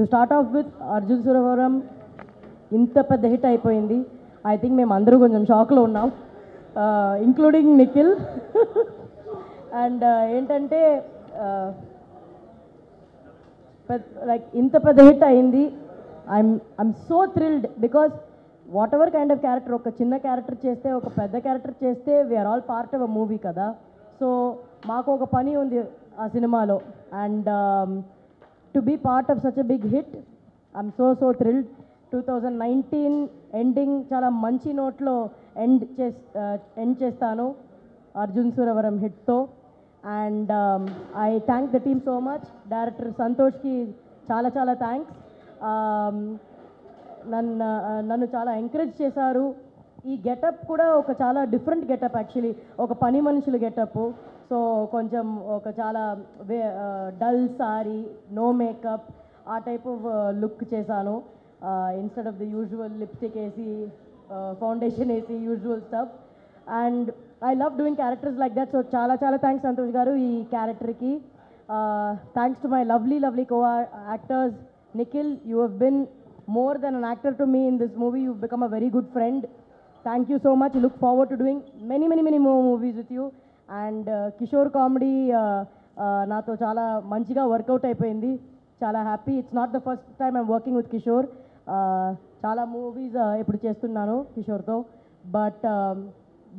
To start off with, Arjun Suravaram inta pedda hit ayipoyindi. I think mem andaru konjam shock lo unnam, including Nikhil. And entante like inta pedda hit ayindi. I'm so thrilled because whatever kind of character, oka chinna character cheste, oka pedda character cheste, we are all part of a movie kada. So maaku oka pani undi aa cinema lo, and to be part of such a big hit, I'm so thrilled. 2019 ending chala manchi note lo end chestano Arjun Suravaram hit to, and I thank the team so much. Director Santosh ki chala thanks. నన్ను చాలా encourage చేశారు. ఈ getup కూడా ఒక చాలా different getup, actually ఒక పని మనుషుల గెటప్. సో కొంచెం ఒక చాలా డల్ సారీ, నో మేకప్, ఆ టైప్ ఆఫ్ లుక్ చేశాను. Instead of the usual lipstick వేసి, ఫౌండేషన్ వేసి, usual stuff. And I love doing characters like that. So చాలా థ్యాంక్స్ సంతోష్ గారు ఈ క్యారెక్టర్కి. Thanks to my lovely co actors. Nikhil, you have been more than an actor to me in this movie. You've become a very good friend. Thank you so much. Look forward to doing many more movies with you. And Kishore comedy, nato chala manchiga workout ayipoyindi. Chala happy. It's not the first time I'm working with Kishore. Chala movies eppudu chestunnanu Kishore tho, but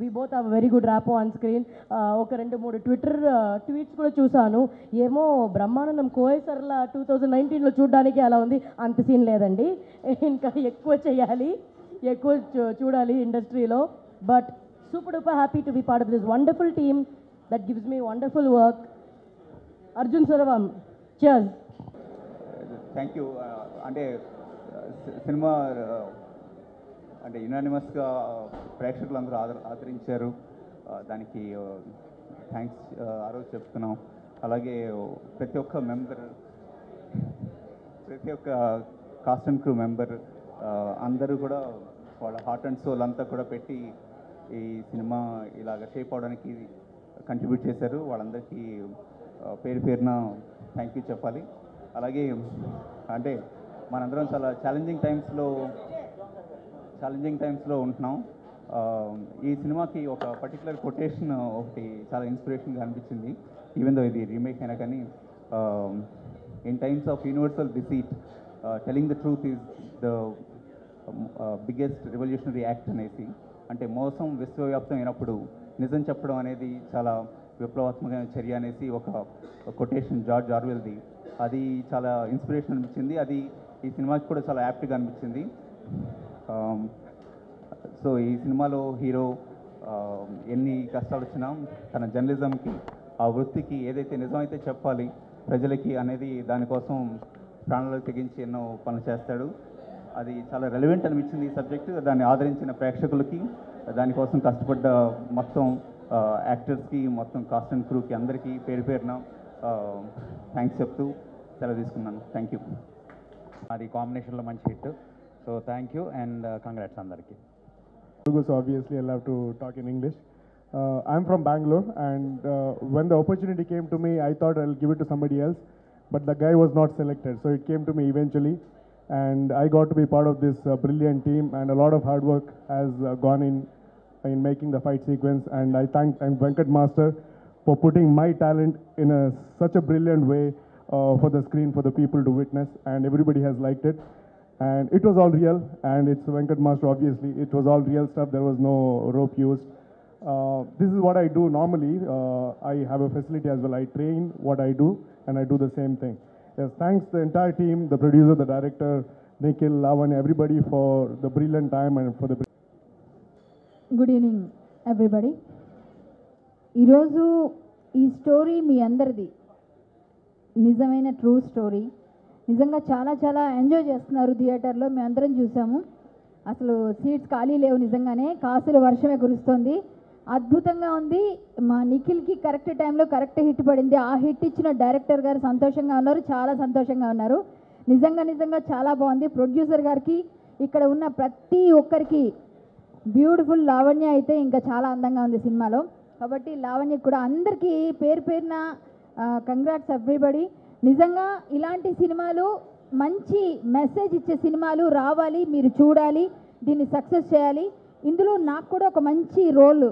we both have a very good rapport on screen. Oka rendu moodu Twitter tweets kuda chusanu. Emo Brahmanandam Koe sarla 2019 lo choodaniki ala undi, anta scene ledandi, inka ekku cheyali, ekku choodali industry lo. But super duper happy to be part of this wonderful team that gives me wonderful work. Arjun Suravaram, cheers. Thank you. Ante cinema అంటే యునానిమస్గా ప్రేక్షకులు అందరూ ఆదరించారు, దానికి thanks ఆ రోజు చెప్తున్నాం. అలాగే ప్రతి ఒక్క కాస్ట్ అండ్ క్రూ మెంబర్ అందరూ కూడా వాళ్ళ హార్ట్ అండ్ సోల్ అంతా కూడా పెట్టి ఈ సినిమా ఇలాగ షేప్ అవడానికి కంట్రిబ్యూట్ చేశారు. వాళ్ళందరికీ పేరున థ్యాంక్ యూ చెప్పాలి. అలాగే అంటే మనందరం చాలా ఛాలెంజింగ్ టైమ్స్లో ఉంటున్నాం. ఈ సినిమాకి ఒక పర్టికులర్ కొటేషన్ ఒకటి చాలా ఇన్స్పిరేషన్గా అనిపించింది. ఈవెన్ దో ఇది రీమేక్ అయినా కానీ, in times of universal deceit, telling the truth is the biggest revolutionary act అనేసి, అంటే మోసం విశ్వవ్యాప్తం అయినప్పుడు నిజం చెప్పడం అనేది చాలా విప్లవాత్మకమైన చర్య అనేసి ఒక కొటేషన్ జార్జ్ ఆర్వెల్ది. అది చాలా ఇన్స్పిరేషన్ అనిపించింది. అది ఈ సినిమాకి కూడా చాలా యాప్ట్గా అనిపించింది. సో ఈ సినిమాలో హీరో ఎన్ని కష్టాలు వచ్చినా తన జర్నలిజంకి, ఆ వృత్తికి ఏదైతే నిజమైతే చెప్పాలి ప్రజలకి అనేది, దానికోసం ప్రాణాలకు తెగించి ఎన్నో పనులు చేస్తాడు. అది చాలా రెలవెంట్ అనిపించింది ఈ సబ్జెక్టు. దాన్ని ఆదరించిన ప్రేక్షకులకి, దానికోసం కష్టపడ్డ మొత్తం యాక్టర్స్కి, మొత్తం కాస్ట్ అండ్ క్రూకి అందరికీ పేరున థ్యాంక్స్ చెప్తూ సెలవు తీసుకున్నాను. Thank you. అది కాంబినేషన్లో మంచి hit. So thank you and congrats andarki. So obviously I love to talk in English. I'm from Bangalore, and when the opportunity came to me, I thought I'll give it to somebody else, but the guy was not selected. So it came to me eventually, and I got to be part of this brilliant team, and a lot of hard work has gone in making the fight sequence. And I thank Venkat Master for putting my talent in such a brilliant way for the screen, for the people to witness, and everybody has liked it. And it was all real, and it's Venkat Master, obviously. It was all real stuff. There was no rope used. This is what I do normally. I have a facility as well. I train what I do, and I do the same thing. Yes, thanks the entire team, the producer, the director, Nikhil, Lavan, everybody for the brilliant time and for the... Good evening, everybody. ఈరోజు ఈ story మీ అందరిది, నిజమైన true story. నిజంగా చాలా enjoy చేస్తున్నారు థియేటర్లో. మేము అందరం చూసాము. అసలు సీట్స్ ఖాళీ లేవు, నిజంగానే కాసులు వర్షమే కురుస్తుంది. అద్భుతంగా ఉంది. మా నిఖిల్కి కరెక్ట్ టైంలో కరెక్ట్ హిట్ పడింది. ఆ హిట్ ఇచ్చిన డైరెక్టర్ గారు సంతోషంగా ఉన్నారు, చాలా సంతోషంగా ఉన్నారు. నిజంగా చాలా బాగుంది. ప్రొడ్యూసర్ గారికి, ఇక్కడ ఉన్న ప్రతి ఒక్కరికి, బ్యూటిఫుల్ లావణ్య అయితే ఇంకా చాలా అందంగా ఉంది సినిమాలో. కాబట్టి లావణ్య కూడా అందరికీ పేరున కంగ్రాట్స్ ఎవ్రీబడి. నిజంగా ఇలాంటి సినిమాలు మంచి మెసేజ్ ఇచ్చే సినిమాలు రావాలి, మీరు చూడాలి, దీన్ని సక్సెస్ చేయాలి. ఇందులో నాకు కూడా ఒక మంచి రోల్,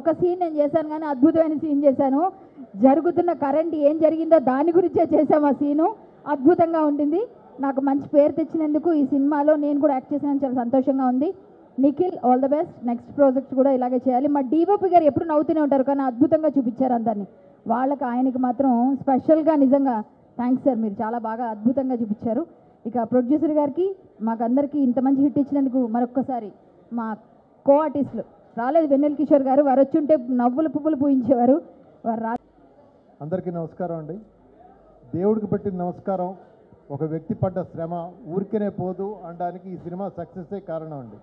ఒక సీన్ నేను చేశాను, కానీ అద్భుతమైన సీన్ చేశాను. జరుగుతున్న కరెంట్ ఏం జరిగిందో దాని గురించే చేశాము ఆ సీను. అద్భుతంగా ఉండింది. నాకు మంచి పేరు తెచ్చినందుకు ఈ సినిమాలో నేను కూడా యాక్ట్ చేసినందుకు చాలా సంతోషంగా ఉంది. Nikhil, all the best. Next project కూడా ఇలాగే చేయాలి. మా డిఓపి గారు ఎప్పుడు నవ్వుతూనే ఉంటారు, కానీ అద్భుతంగా చూపించారు అందరినీ. వాళ్ళకి ఆయనకి మాత్రం స్పెషల్గా నిజంగా థ్యాంక్స్ సార్, మీరు చాలా బాగా అద్భుతంగా చూపించారు. ఇక ప్రొడ్యూసర్ గారికి, మాకందరికీ ఇంత మంచి హిట్ ఇచ్చినందుకు మరొక్కసారి మా కో ఆర్టిస్టులు రాలేదు, వెన్నెల కిషోర్ గారు వారు వచ్చి ఉంటే నవ్వులు పువ్వులు పూయించేవారు. అందరికీ నమస్కారం అండి. దేవుడికి పెట్టిన నమస్కారం. ఒక వ్యక్తి పడ్డ శ్రమ ఊరికేనే పోదు అనడానికి ఈ సినిమా సక్సెసే కారణం అండి.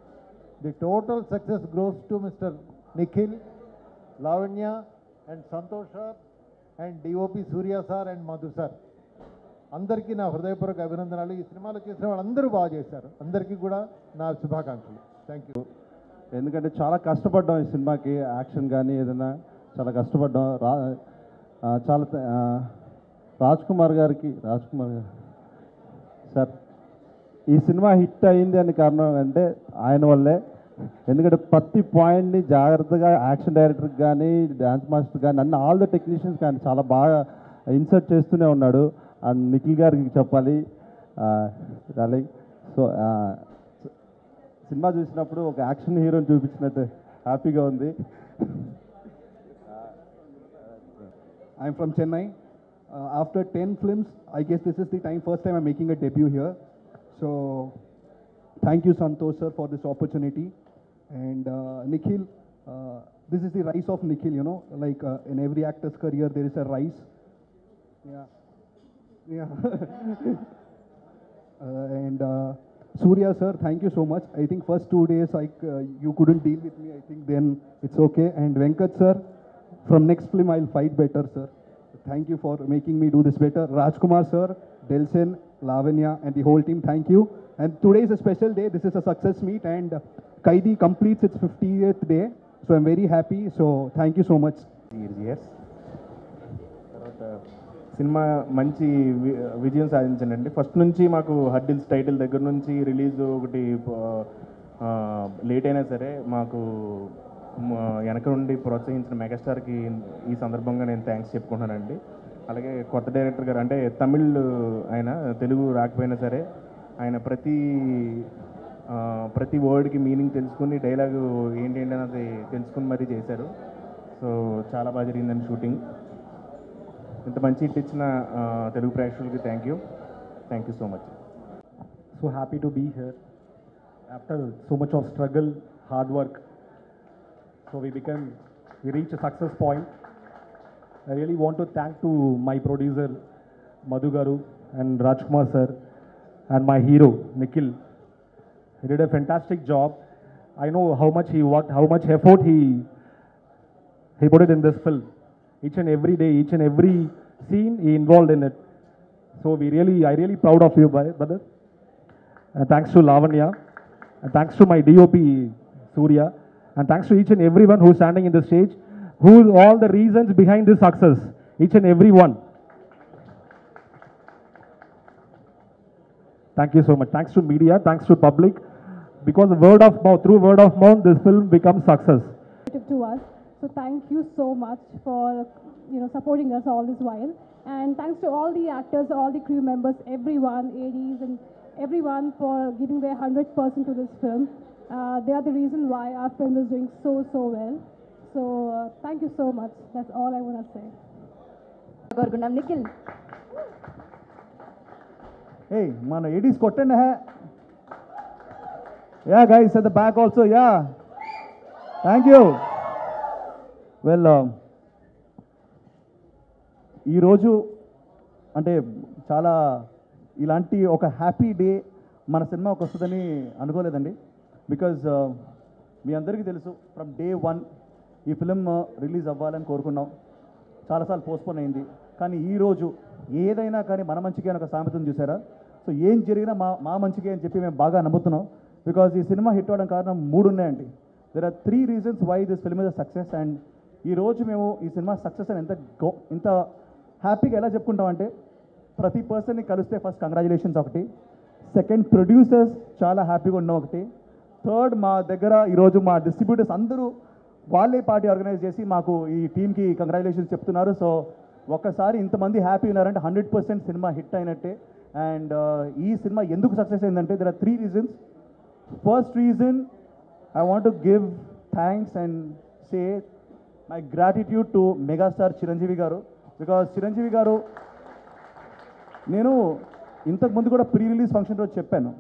The total success goes to mister Nikhil, Lavanya and Santosh sir and DOP Surya sir and Madhu sir. అందరికీ నా హృదయపూర్వక అభినందనలు. ఈ సినిమాలో చేసిన వాళ్ళందరూ బాగా చేశారు. అందరికీ కూడా నా శుభాకాంక్షలు. Thank you. ఎందుకంటే చాలా కష్టపడ్డాం ఈ సినిమాకి. యాక్షన్ కానీ ఏదైనా చాలా కష్టపడ్డాం. చాలా రాజ్కుమార్ గారు సార్, ఈ సినిమా హిట్ అయింది అని కారణం అంటే ఆయన వల్లే. ఎందుకంటే ప్రతి పాయింట్ని జాగ్రత్తగా యాక్షన్ డైరెక్టర్కి కానీ డ్యాన్స్ మాస్టర్ కానీ అన్ని ఆల్ ద టెక్నీషియన్స్ కానీ చాలా బాగా ఇన్సర్ట్ చేస్తూనే ఉన్నాడు. అండ్ నిఖిల్ గారికి చెప్పాలి, అలాగే సో సినిమా చూసినప్పుడు ఒక యాక్షన్ హీరోని చూపించినట్టు హ్యాపీగా ఉంది. I'm from Chennai. After 10 films, I guess this is the first time I'm making a debut here. So, thank you Santosh sir for this opportunity. And Nikhil, this is the rise of Nikhil, you know, like in every actor's career there is a rise. Yeah. Yeah. And Surya sir, thank you so much. I think first 2 days you couldn't deal with me. I think then it's okay. And Venkat sir, from next film I'll fight better sir. Thank you for making me do this better. Rajkumar sir, Delsen, Lavanya and the whole team, thank you. And today is a special day. This is a success meet and Kaidi completes its 50th day. So I'm very happy. So thank you so much. Yes. Cinema మంచి విజయం సాధించండి. First నుంచి మాకు hurdles title దగ్గర నుంచి release ఒకటి late అయినా సరే మాకు వెనక నుండి ప్రోత్సహించిన మెగాస్టార్కి ఈ సందర్భంగా నేను థ్యాంక్స్ చెప్పుకుంటున్నానండి. అలాగే కొత్త డైరెక్టర్ గారు, అంటే తమిళ్ ఆయన, తెలుగు రాకపోయినా సరే ఆయన ప్రతి వర్డ్కి మీనింగ్ తెలుసుకుని డైలాగు ఏంటేంటి అన్నది తెలుసుకుని మరీ చేశారు. సో చాలా బాగా జరిగిందండి షూటింగ్. ఇంత మంచి హిట్ ఇచ్చిన తెలుగు ప్రేక్షకులకి thank you. Thank you so much. So happy to be here after so much of struggle, hard work. So we reach a success point. I really want to thank to my producer Madhu Garu and Rajkumar sir and my hero Nikhil. He did a fantastic job. I know how much he worked, how much effort he put it in this film. Each and every day, each and every scene he involved in it. So I really proud of you brother. And thanks to Lavanya. And thanks to my DOP Surya. And thanks to each and everyone who's standing in the stage, who all the reasons behind this success, each and every one. Thank you so much. Thanks to media, thanks to public, because word of mouth, through word of mouth, this film becomes success. To us, so thank you so much for supporting us all this while, and thanks to all the actors, all the crew members, everyone, ADs, and everyone for giving their 100% to this film. They are the reason why our film is doing so well. So thank you so much. That's all I want to say. Gorgunam Nikhil. Hey, man, it is cotton hai. Yeah, guys at the back also. Yeah. Thank you. Well, ee roju ante chaala ilanti oka happy day mana cinema oka ostadani anukoledandi. Because మీ అందరికీ తెలుసు, from day 1 ఈ film release అవ్వాలని కోరుకున్నాం. చాలాసార్లు postpone అయింది, కానీ ఈరోజు ఏదైనా కానీ మన మంచికే అని ఒక సామెతను చూసారా. సో ఏం జరిగినా మా మంచికే అని చెప్పి మేము బాగా నమ్ముతున్నాం. బికాజ్ ఈ సినిమా హిట్ అవ్వడం కారణం 3 ఉన్నాయండి. There are 3 reasons why this film is a success. And ఈరోజు మేము ఈ సినిమా సక్సెస్ అని ఎంత హ్యాపీగా ఎలా చెప్పుకుంటామంటే, ప్రతి పర్సన్ని కలిస్తే ఫస్ట్ కంగ్రాచులేషన్స్ ఒకటి, సెకండ్ ప్రొడ్యూసర్స్ చాలా హ్యాపీగా ఉన్నాం ఒకటి, థర్డ్ మా దగ్గర ఈరోజు మా డిస్ట్రిబ్యూటర్స్ అందరూ వాళ్ళే పార్టీ ఆర్గనైజ్ చేసి మాకు ఈ టీమ్కి కంగ్రాచులేషన్స్ చెప్తున్నారు. సో ఒక్కసారి ఇంతమంది హ్యాపీ ఉన్నారంటే 100% సినిమా హిట్ అయినట్టే. అండ్ ఈ సినిమా ఎందుకు సక్సెస్ అయిందంటే there are 3 reasons. First reason, I want to give thanks and say my gratitude to megastar Chiranjeevi garu, because Chiranjeevi garu nenu intaku mundu kuda pre release function lo cheppanu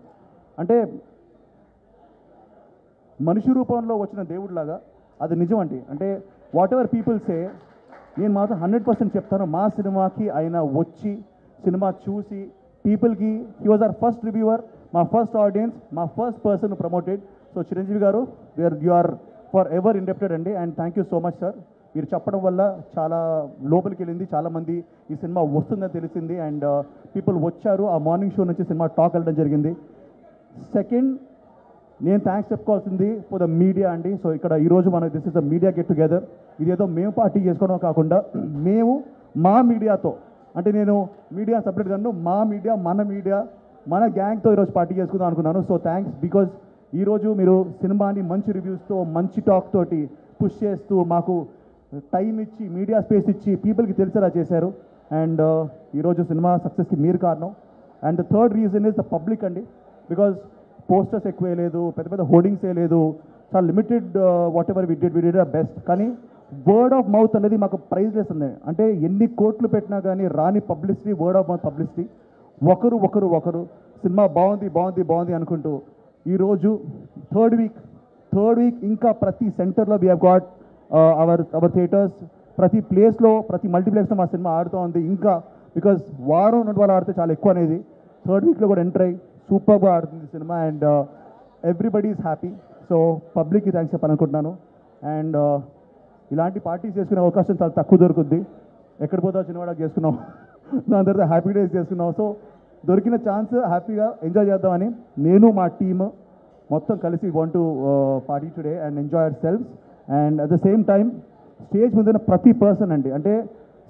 ante manushi roopamlo vachina devudu laga adi nijam ante, ante whatever people say nenu maatham 100% cheptanu. Ma cinema ki aina vachi cinema chusi people ki, he was our first reviewer, my first audience, my first person who promoted. So Chiranjeevi garu you are forever indebted అండి, and thank you so much sir. మీరు చెప్పడం వల్ల చాలా లోపలికి వెళ్ళింది, చాలామంది ఈ cinema వస్తుందని తెలిసింది అండ్ పీపుల్ వచ్చారు. ఆ మార్నింగ్ షో నుంచి సినిమా టాక్ వెళ్ళడం జరిగింది. సెకండ్, నేను థ్యాంక్స్ చెప్పుకోవాల్సింది ఫర్ ద మీడియా అండి. సో ఇక్కడ ఈరోజు మనం this is the media get together. ఇదేదో మేము పార్టీ చేసుకోవడం కాకుండా మేము మా మీడియాతో, అంటే నేను మీడియా సపరేట్గా మా మీడియా మన గ్యాంగ్తో ఈరోజు పార్టీ చేసుకుందాం అనుకున్నాను. సో థ్యాంక్స్, బికాజ్ ఈరోజు మీరు సినిమాని మంచి రివ్యూస్తో మంచి టాక్ తోటి పుష్ చేస్తూ మాకు టైం ఇచ్చి మీడియా స్పేస్ ఇచ్చి పీపుల్కి తెలిసేలా చేశారు. అండ్ ఈరోజు సినిమా సక్సెస్కి మీరు కారణం. And the third reason is the public అండి, బికాజ్ పోస్టర్స్ ఎక్కువే లేదు, పెద్ద పెద్ద హోర్డింగ్సే లేదు, చాలా limited. Whatever we did best, కానీ వర్డ్ ఆఫ్ మౌత్ అనేది మాకు ప్రైజ్లెస్ ఉంది. అంటే ఎన్ని కోట్లు పెట్టినా కానీ రాని publicity word of mouth publicity. ఒకరు సినిమా బాగుంది బాగుంది బాగుంది అనుకుంటూ ఈరోజు థర్డ్ వీక్ ఇంకా ప్రతి సెంటర్లో we have got our theatres, ప్రతి ప్లేస్లో ప్రతి మల్టీప్లెక్స్లో మా సినిమా ఆడుతూ ఉంది ఇంకా, బికాజ్ వారం ఉన్నట్టు వాళ్ళు ఆడితే చాలా ఎక్కువ అనేది. థర్డ్ వీక్లో కూడా ఎంటర్ అయ్యి సూపర్గా ఆడుతుంది cinema and everybody is happy. So పబ్లిక్కి థ్యాంక్స్ చెప్పాలనుకుంటున్నాను. అండ్ ఇలాంటి పార్టీస్ చేసుకునే అవకాశం చాలా తక్కువ దొరుకుద్ది. ఎక్కడ పోతా చిన్నవాడ చేసుకున్నాం, దాని తర్వాత హ్యాపీ డేస్ చేసుకున్నాం. సో దొరికిన ఛాన్స్ హ్యాపీగా ఎంజాయ్ చేద్దామని నేను మా టీమ్ మొత్తం కలిసి want to party today and enjoy ourselves. And at the same time stage ముందున్న ప్రతి పర్సన్ అండి, అంటే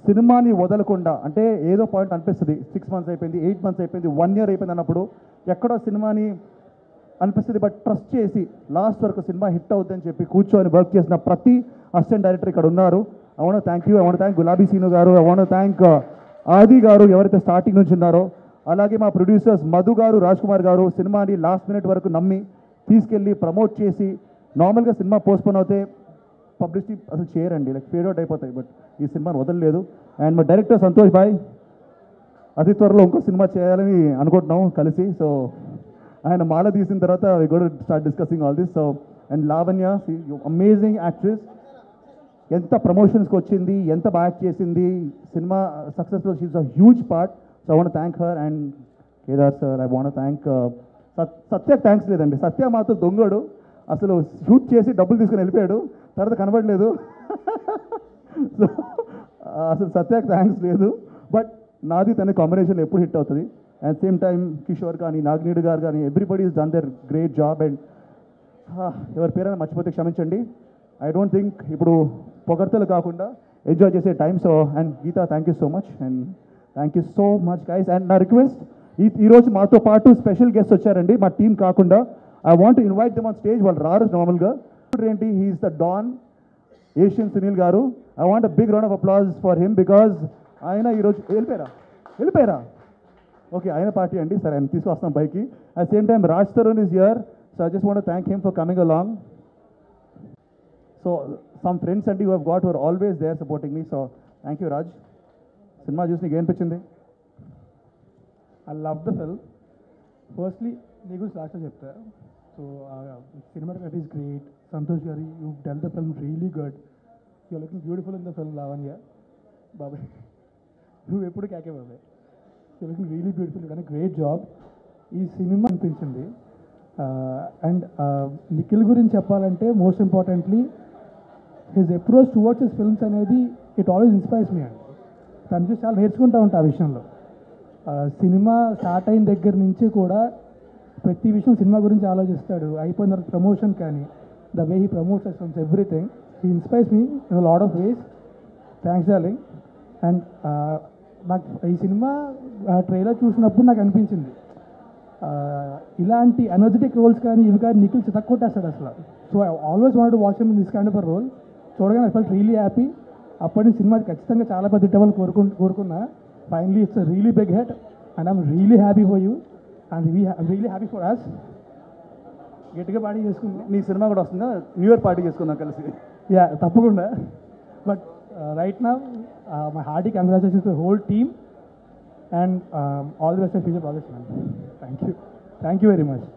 సినిమాని వదలకుండా, అంటే ఏదో పాయింట్ అనిపిస్తుంది 6 months అయిపోయింది, 8 months అయిపోయింది, 1 year అయిపోయింది అన్నప్పుడు ఎక్కడో సినిమాని అనిపిస్తుంది, బట్ ట్రస్ట్ చేసి లాస్ట్ వరకు సినిమా హిట్ అవుతుందని చెప్పి కూర్చొని వర్క్ చేసిన ప్రతి అసిస్టెంట్ డైరెక్టర్ ఇక్కడ ఉన్నారు. I want to thank you, I want to thank Gulabi Seenu garu, I want to thank Aadi garu ఎవరైతే స్టార్టింగ్ నుంచి ఉన్నారో, అలాగే మా ప్రొడ్యూసర్స్ మధు గారు, రాజ్కుమార్ గారు సినిమాని లాస్ట్ మినిట్ వరకు నమ్మి తీసుకెళ్ళి ప్రమోట్ చేసి. నార్మల్గా సినిమా పోస్ట్పోన్ అవుతే పబ్లిసిటీ అసలు చేయరండి, లైక్ ఫేడ్ అవుట్ అయిపోతాయి, బట్ ఈ సినిమాని వదలలేదు. అండ్ మా డైరెక్టర్ సంతోష్ భాయ్ అతి త్వరలో ఇంకో సినిమా చేయాలని అనుకుంటున్నాం కలిసి. సో ఆయన మాల తీసిన తర్వాత we got start discussing all this. So and Lavanya, amazing actress, ఎంత ప్రమోషన్స్కి వచ్చింది, ఎంత బ్యాక్ చేసింది సినిమా సక్సెస్లో, she is a huge part. So I want to thank her. And Kedar sir, I want to thank Satya. Thanks ledandi, Satya maatho dongadu asalu shoot chesi double తీసుకొని వెళ్ళిపోయాడు, తర్వాత కనబడలేదు. సో అసలు సత్యకి థ్యాంక్స్ లేదు, but నాది తన combination ఎప్పుడు hit అవుతుంది. అండ్ సేమ్ టైం కిషోర్ కానీ, నాగినేడు గారు కానీ, everybody is done their great job. And ఎవరి పేరైనా మర్చిపోతే క్షమించండి, ఐ డోంట్ థింక్ ఇప్పుడు పొగడ్తలు కాకుండా ఎంజాయ్ చేసే time. So and Geetha, thank you so much and thank you so much guys. And నా రిక్వెస్ట్, ఈరోజు మాతో పాటు స్పెషల్ గెస్ట్ వచ్చారండి మా టీం కాకుండా, I want to invite them on stage. వాళ్ళు రారు నార్మల్గా, ఏంటి he's the don Asian Sunil garu. I want a big round of applause for him, because ఆయన ఈరోజు వెళ్ళిపోయారా ఓకే, ఆయన పార్టీ అండి సరే, ఆయన తీసుకొస్తాం పైకి. At same time Raj Tarun is here, so I just want thank him for coming along. So some friends అండి you have got your always they are supporting me. So thank you Raj. Cinema చూసి నీకు ఏమనిపించింది? I love the film. Firstly నీ గురించి లాస్ట్లో చెప్తా. So cinematography is great. Santosh garu, you dealt the film really good. You looking beautiful in the film. Lavanya బాబాయ్, నువ్వు ఎప్పుడు కేకే బాబాయ్, యూ లుకింగ్ రియలీ బ్యూటిఫుల్, కానీ గ్రేట్ జాబ్. ఈ సినిమా అనిపించింది. అండ్ నిఖిల్ గురించి చెప్పాలంటే most importantly his approach towards his films అనేది ఇట్ ఆల్వేస్ ఇన్స్పైర్స్ మీ అండి. తను చూసి చాలా నేర్చుకుంటూ ఉంటా ఆ విషయంలో. సినిమా స్టార్ట్ అయిన దగ్గర నుంచి కూడా ప్రతి విషయం సినిమా గురించి ఆలోచిస్తాడు. అయిపోయిన తర్వాత ప్రమోషన్ కానీ, the way he promotes his films, everything he inspires me in lot of ways. Thanks darling. And నాకు ఈ సినిమా ట్రైలర్ చూసినప్పుడు నాకు అనిపించింది ఇలాంటి ఎనర్జెటిక్ రోల్స్ కానీ ఇవి కానీ నిఖిల్ చితక్ కొట్టేస్తాడు అసలు. So I always wanted to watch him in this kind of a role. చూడగానే ఐ ఫెల్ట్ రియలీ హ్యాపీ. అప్పటి నుంచి సినిమాకి ఖచ్చితంగా చాలా పెద్ద హిట్టవ్వాలని కోరుకున్నా. Finally it's really big hit and I'm really happy for you and I'm really happy for us. గట్టిగా పార్టీ చేసుకుందాం, నీ సినిమా కూడా వస్తుందా, న్యూ ఇయర్ పార్టీ చేసుకుందాం కలిసి. యా తప్పకుండా. But right now my hearty congratulations to the whole team and all the best for future projects, man. Thank you, thank you very much.